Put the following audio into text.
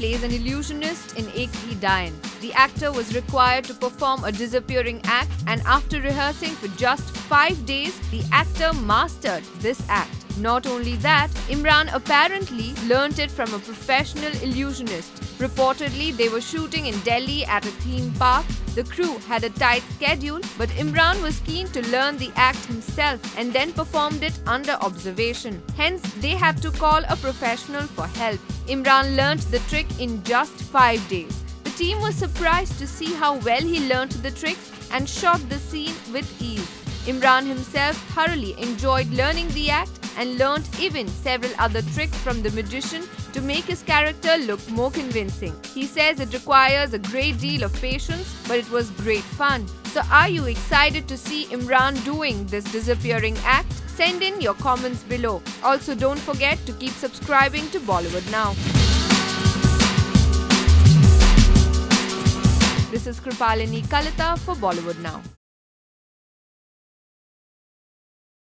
plays an illusionist in Ek Thi Daayan. The actor was required to perform a disappearing act, and after rehearsing for just 5 days, the actor mastered this act. Not only that, Emraan apparently learnt it from a professional illusionist. Reportedly, they were shooting in Delhi at a theme park. The crew had a tight schedule, but Emraan was keen to learn the act himself and then performed it under observation. Hence, they had to call a professional for help. Emraan learnt the trick in just 5 days. The team was surprised to see how well he learnt the tricks and shot the scene with ease. Emraan himself thoroughly enjoyed learning the act and learnt even several other tricks from the magician to make his character look more convincing. He says it requires a great deal of patience, but it was great fun. So are you excited to see Emraan doing this disappearing act? Send in your comments below. Also, don't forget to keep subscribing to Bollywood Now. This is Kripalini Kalita for Bollywood Now.